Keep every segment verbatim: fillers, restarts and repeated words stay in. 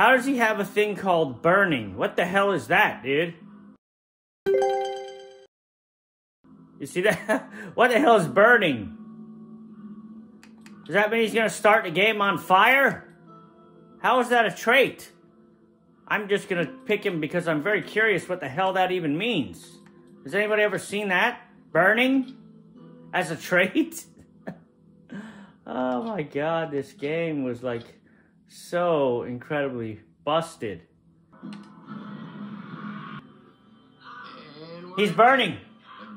How does he have a thing called burning? What the hell is that, dude? You see that? What the hell is burning? Does that mean he's going to start the game on fire? How is that a trait? I'm just going to pick him because I'm very curious what the hell that even means. Has anybody ever seen that? Burning? As a trait? Oh my god, this game was like so incredibly busted. He's burning!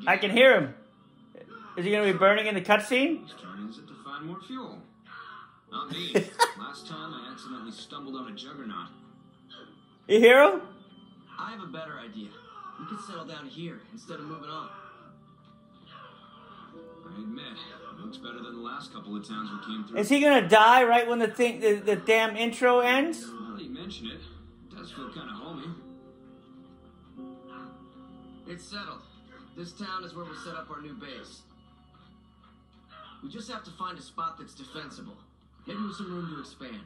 I can hear him! Is he gonna be burning in the cutscene? He's turning it to find more fuel. Not me. Last time I accidentally stumbled on a juggernaut. You hear him? I have a better idea. We could settle down here instead of moving on. I admit, it looks better than the last couple of times we came through. Is he gonna die right when the thing, the, the damn intro ends? Now that you mention it, it does feel kind of homey. It's settled. This town is where we'll set up our new base. We just have to find a spot that's defensible. Maybe with some room to expand.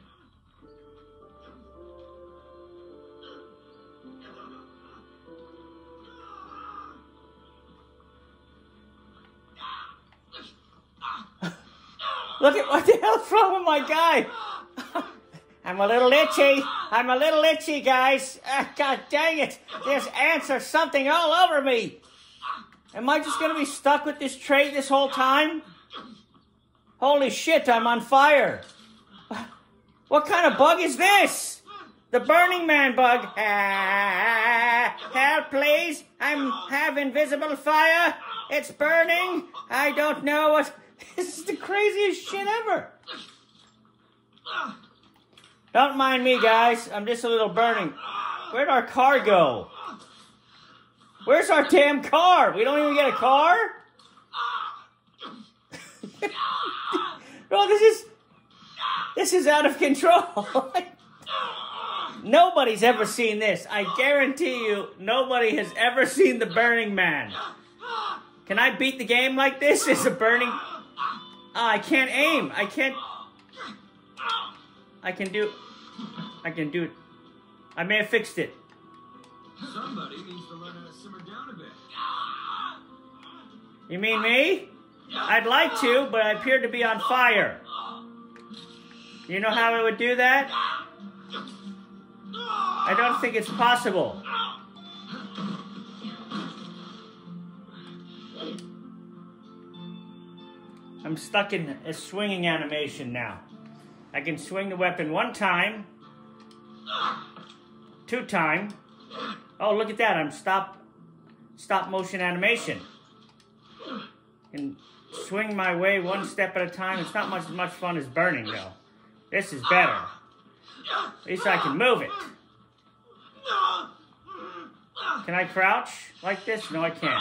Look at what the hell's wrong with my guy. I'm a little itchy. I'm a little itchy, guys. Ah, god dang it. There's ants or something all over me. Am I just going to be stuck with this trait this whole time? Holy shit, I'm on fire. What kind of bug is this? The Burning Man bug. Ah, help, please. I'm have invisible fire. It's burning. I don't know what... This is the craziest shit ever. Don't mind me, guys. I'm just a little burning. Where'd our car go? Where's our damn car? We don't even get a car? Bro, this is... This is out of control. Nobody's ever seen this. I guarantee you, nobody has ever seen the Burning Man. Can I beat the game like this? It's a burning... Oh, I can't aim. I can't... I can do... I can do it. I may have fixed it. Somebody needs to learn how to simmer down a bit. You mean me? I'd like to, but I appear to be on fire. You know how I would do that? I don't think it's possible. I'm stuck in a swinging animation now. I can swing the weapon one time, two time. Oh, look at that! I'm stop, stop motion animation. And swing my way one step at a time. It's not much as much fun as burning though. This is better. At least I can move it. Can I crouch like this? No, I can't.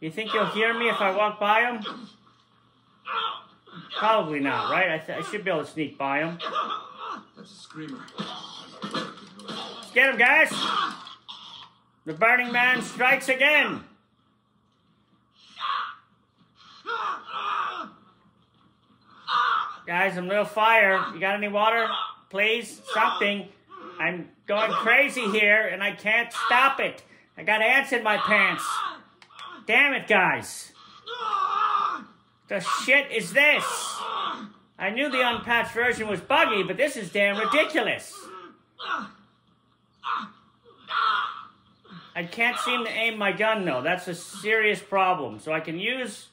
You think you'll hear me if I walk by him? Probably not, right? I, th I should be able to sneak by him. That's a screamer. Let's get him, guys! The Burning Man strikes again! Guys, I'm a little fire. You got any water? Please? Something. I'm going crazy here, and I can't stop it. I got ants in my pants. Damn it, guys. The shit is this? I knew the unpatched version was buggy, but this is damn ridiculous. I can't seem to aim my gun, though. That's a serious problem. So I can use...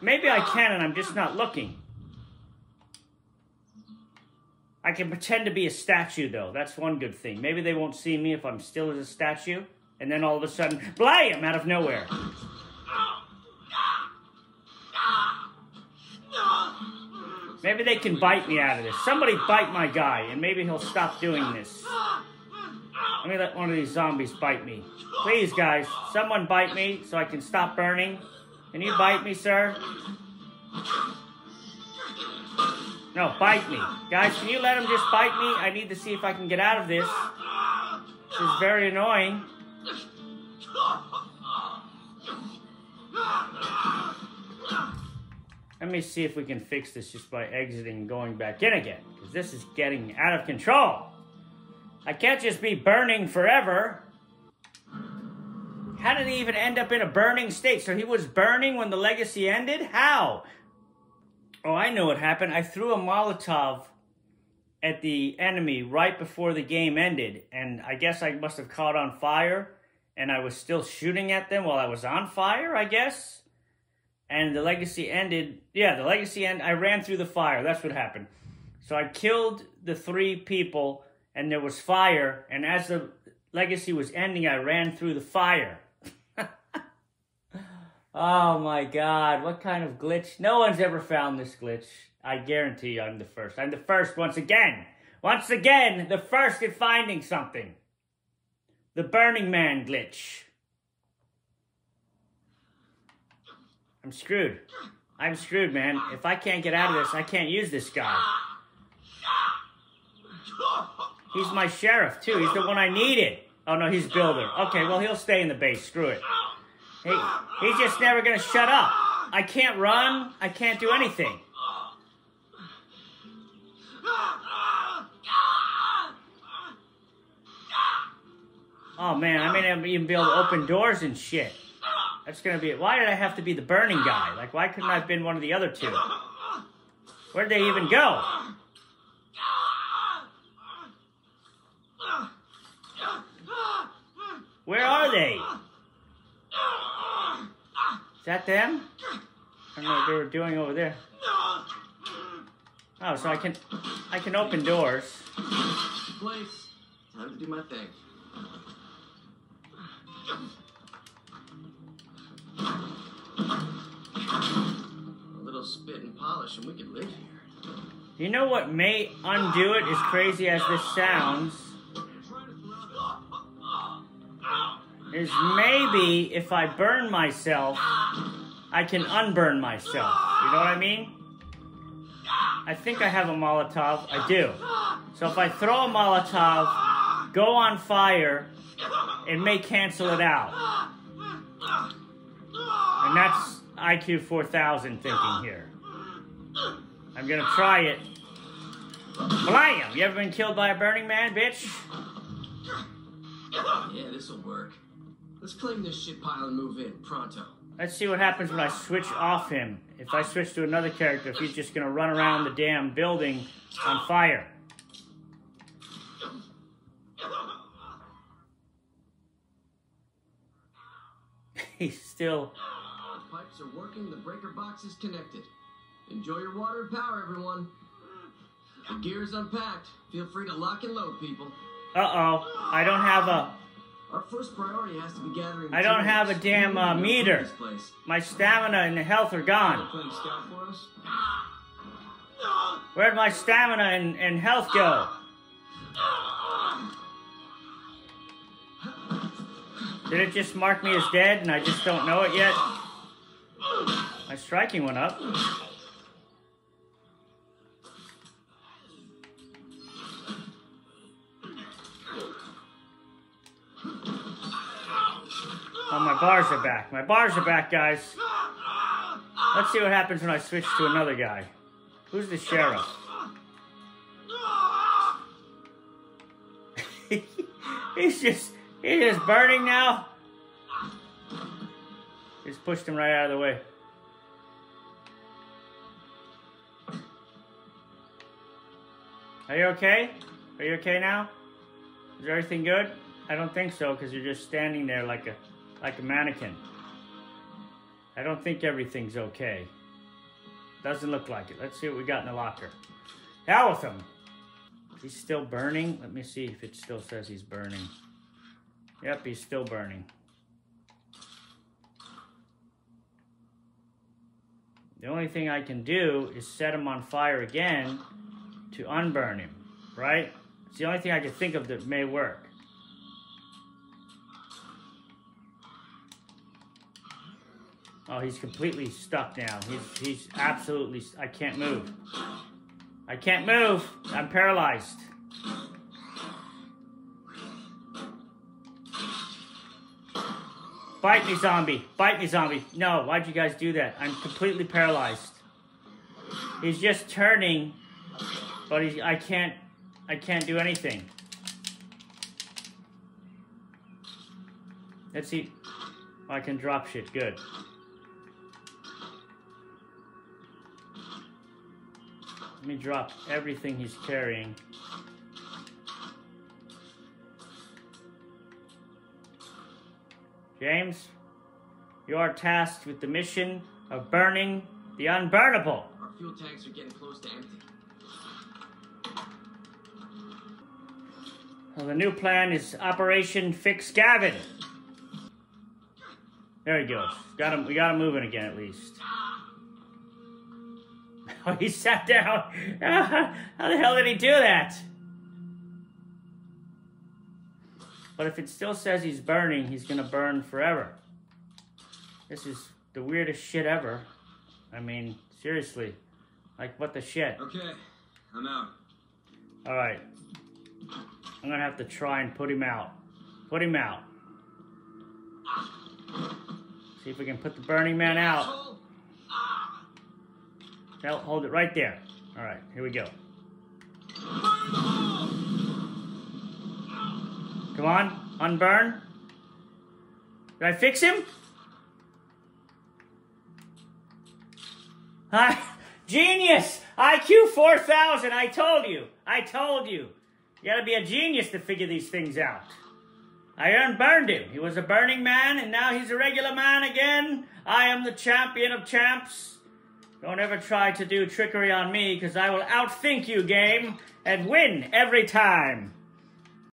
Maybe I can, and I'm just not looking. I can pretend to be a statue, though. That's one good thing. Maybe they won't see me if I'm still as a statue. And then all of a sudden, blam! Out of nowhere. Maybe they can bite me out of this. Somebody bite my guy, and maybe he'll stop doing this. Let me let one of these zombies bite me. Please, guys, someone bite me so I can stop burning. Can you bite me, sir? No, bite me. Guys, can you let him just bite me? I need to see if I can get out of this. This is very annoying. Let me see if we can fix this just by exiting and going back in again, because this is getting out of control. I can't just be burning forever. How did he even end up in a burning state? So he was burning when the legacy ended? How? Oh, I know what happened. I threw a Molotov at the enemy right before the game ended, and I guess I must have caught on fire, and I was still shooting at them while I was on fire, I guess. And the legacy ended. Yeah, the legacy ended. I ran through the fire. That's what happened. So I killed the three people, and there was fire, and as the legacy was ending, I ran through the fire. Oh my God, what kind of glitch? No one's ever found this glitch. I guarantee you I'm the first. I'm the first once again. Once again, the first at finding something. The Burning Man glitch. I'm screwed. I'm screwed, man. If I can't get out of this, I can't use this guy. He's my sheriff, too. He's the one I needed. Oh, no, he's Builder. Okay, well, he'll stay in the base. Screw it. Hey, he's just never gonna shut up. I can't run. I can't do anything. Oh man, I may not even be able to open doors and shit. That's gonna be it. Why did I have to be the burning guy? Like, why couldn't I have been one of the other two? Where'd they even go? Where are they? Is that them? I don't know what they were doing over there. Oh, so I can I can open doors. Place. Time to do my thing. A little spit and polish and we can live here. You know what may undo it, as crazy as this sounds, is maybe if I burn myself, I can unburn myself. You know what I mean? I think I have a Molotov. I do. So if I throw a Molotov, go on fire, it may cancel it out. And that's I Q four thousand thinking here. I'm gonna try it. Blam! You ever been killed by a burning man, bitch? Yeah, this'll work. Let's claim this shit pile and move in, pronto. Let's see what happens when I switch off him. If I switch to another character, if he's just gonna run around the damn building on fire. He's still... The pipes are working, the breaker box is connected. Enjoy your water and power, everyone. The gear is unpacked. Feel free to lock and load, people. Uh-oh. I don't have a... Our first priority has to be gathering. I don't have a damn uh, meter. My stamina and health are gone. Where'd my stamina and, and health go? Did it just mark me as dead and I just don't know it yet? My striking went up. Oh, my bars are back. My bars are back, guys. Let's see what happens when I switch to another guy. Who's the sheriff? he's just, he's just burning now. Just pushed him right out of the way. Are you okay? Are you okay now? Is everything good? I don't think so, because you're just standing there like a... like a mannequin. I don't think everything's okay. Doesn't look like it. Let's see what we got in the locker. Hell with him. He's still burning. Let me see if it still says he's burning. Yep, he's still burning. The only thing I can do is set him on fire again to unburn him, right? It's the only thing I can think of that may work. Oh, he's completely stuck now. He's, he's absolutely... I can't move. I can't move. I'm paralyzed. Bite me, zombie. Bite me, zombie. No, why'd you guys do that? I'm completely paralyzed. He's just turning, but he's, I can't, I can't do anything. Let's see. I can drop shit. Good. Let me drop everything he's carrying. James, you are tasked with the mission of burning the unburnable. Our fuel tanks are getting close to empty. Well, the new plan is Operation Fix Gavin. There he goes. Got him. We got him moving again, at least. Oh, he sat down. How the hell did he do that? But if it still says he's burning, he's gonna burn forever. This is the weirdest shit ever. I mean, seriously. Like, what the shit? Okay, I'm out. Alright. I'm gonna have to try and put him out. Put him out. See if we can put the Burning Man out. That'll hold it right there. Alright, here we go. Come on, unburn. Did I fix him? I, genius! I Q four thousand, I told you. I told you. You gotta be a genius to figure these things out. I unburned him. He was a burning man, and now he's a regular man again. I am the champion of champs. Don't ever try to do trickery on me, because I will outthink you, game, and win every time.